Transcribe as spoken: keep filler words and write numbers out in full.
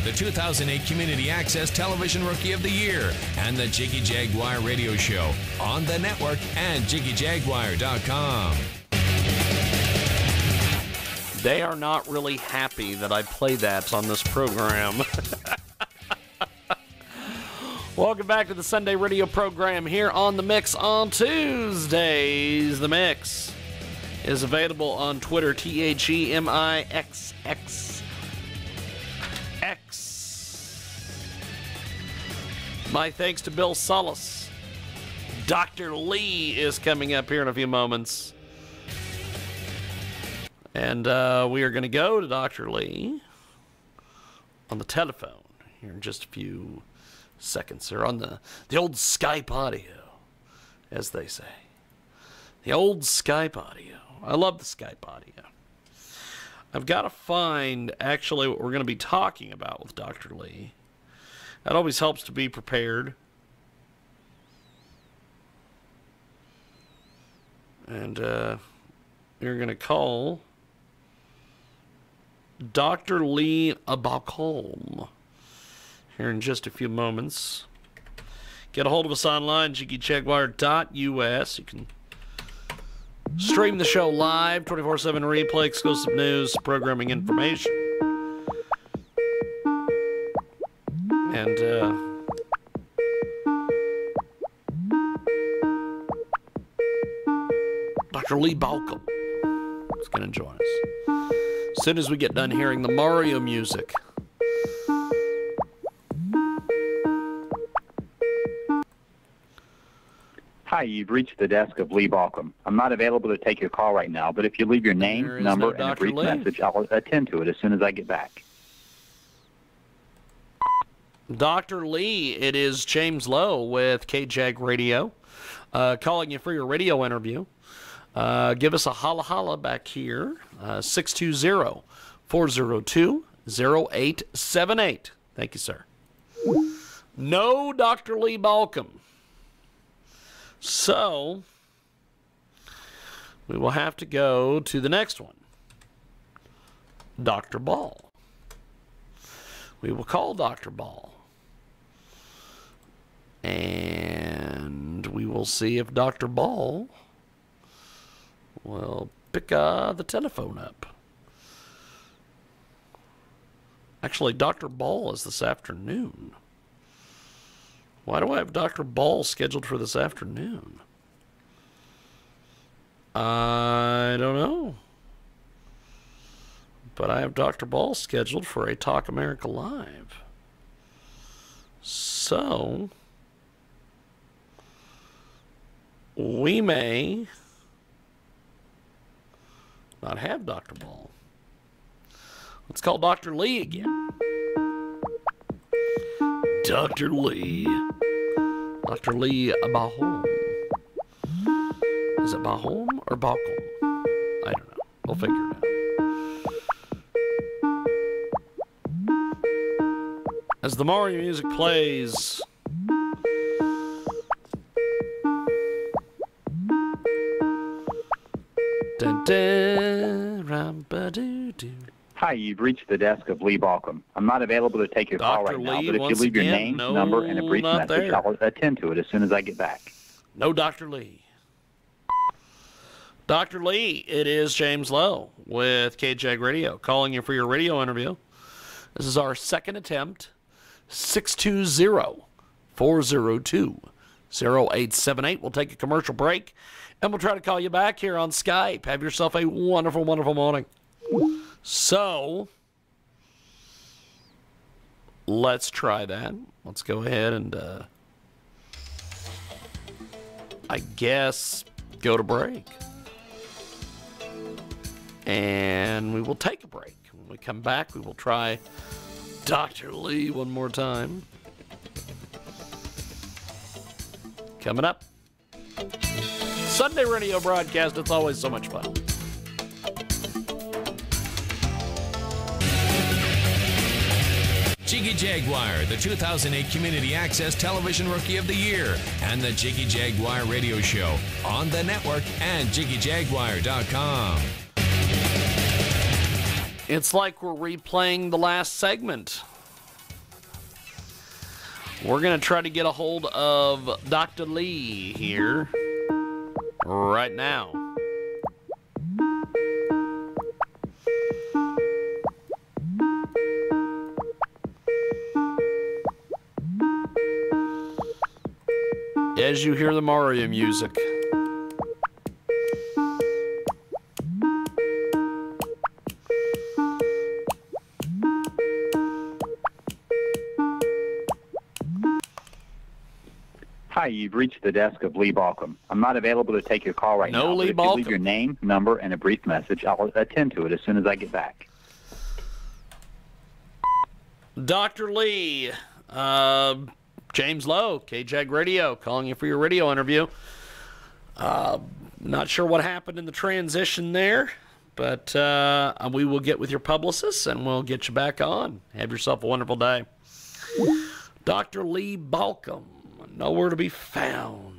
Jaguar, the two thousand eight Community Access Television Rookie of the Year, and the Jiggy Jaguar radio show on the network and Jiggy Jaguar dot com. They are not really happy that I play that on this program. Welcome back to the Sunday radio program here on The Mix on Tuesdays. The Mix is available on Twitter, T H E M I X X. X. My thanks to Bill Solas. Doctor Lee is coming up here in a few moments. And uh, we are going to go to Doctor Lee on the telephone here in just a few seconds, sir, on the, the old Skype audio, as they say. The old Skype audio. I love the Skype audio. I've got to find, actually, what we're going to be talking about with Doctor Lee. That always helps to be prepared. And uh, you're going to call Doctor Lee Baucom here in just a few moments. Get a hold of us online, Jiggy Jaguar dot U S. You can stream the show live, twenty-four seven replay, exclusive news, programming information. And, uh... Doctor Lee Baucom is going to join us as soon as we get done hearing the Mario music. Hi, you've reached the desk of Lee Baucom. I'm not available to take your call right now, but if you leave your name, number, and a brief message, I'll attend to it as soon as I get back. Doctor Lee, it is James Lowe with K J A G Radio, uh, calling you for your radio interview. Uh, give us a holla holla back here, uh, six two zero, four zero two, zero eight seven eight. Thank you, sir. No Doctor Lee Baucom. So, we will have to go to the next one, Doctor Ball. We will call Doctor Ball, and we will see if Doctor Ball will pick uh, the telephone up. Actually, Doctor Ball is this afternoon. Why do I have Doctor Ball scheduled for this afternoon? I don't know. But I have Doctor Ball scheduled for a Talk America Live. So, we may not have Doctor Ball. Let's call Doctor Lee again. Doctor Lee. Doctor Lee Baucom. Is it Baucom or Baucom? I don't know. We'll figure it out. As the Mario music plays, dun, dun, ram, ba, doo, doo. Hi, you've reached the desk of Lee Baucom. I'm not available to take your Doctor call right Lee, now, but if you leave again, your name, no, number, and a brief message, there. I'll attend to it as soon as I get back. No, Doctor Lee. Doctor Lee, it is James Lowe with K J A G Radio, calling you for your radio interview. This is our second attempt, six two zero, four zero two, zero eight seven eight. We'll take a commercial break, and we'll try to call you back here on Skype. Have yourself a wonderful, wonderful morning. So, let's try that. Let's go ahead and, uh, I guess, go to break. And we will take a break. When we come back, we will try Doctor Lee one more time. Coming up, Sunday radio broadcast. It's always so much fun. Jiggy Jaguar, the two thousand eight Community Access Television Rookie of the Year, and the Jiggy Jaguar radio show on the network and Jiggy Jaguar dot com. It's like we're replaying the last segment We're going to try to get a hold of Doctor Lee here right now. As you hear the Mario music. Hi, you've reached the desk of Lee Baucom. I'm not available to take your call right no now. No, Lee Baucom. If you leave your name, number, and a brief message, I'll attend to it as soon as I get back. Doctor Lee, uh, James Lowe, K J A G Radio, calling you for your radio interview. Uh, not sure what happened in the transition there, but uh, we will get with your publicist and we'll get you back on. Have yourself a wonderful day. Doctor Lee Baucom, nowhere to be found.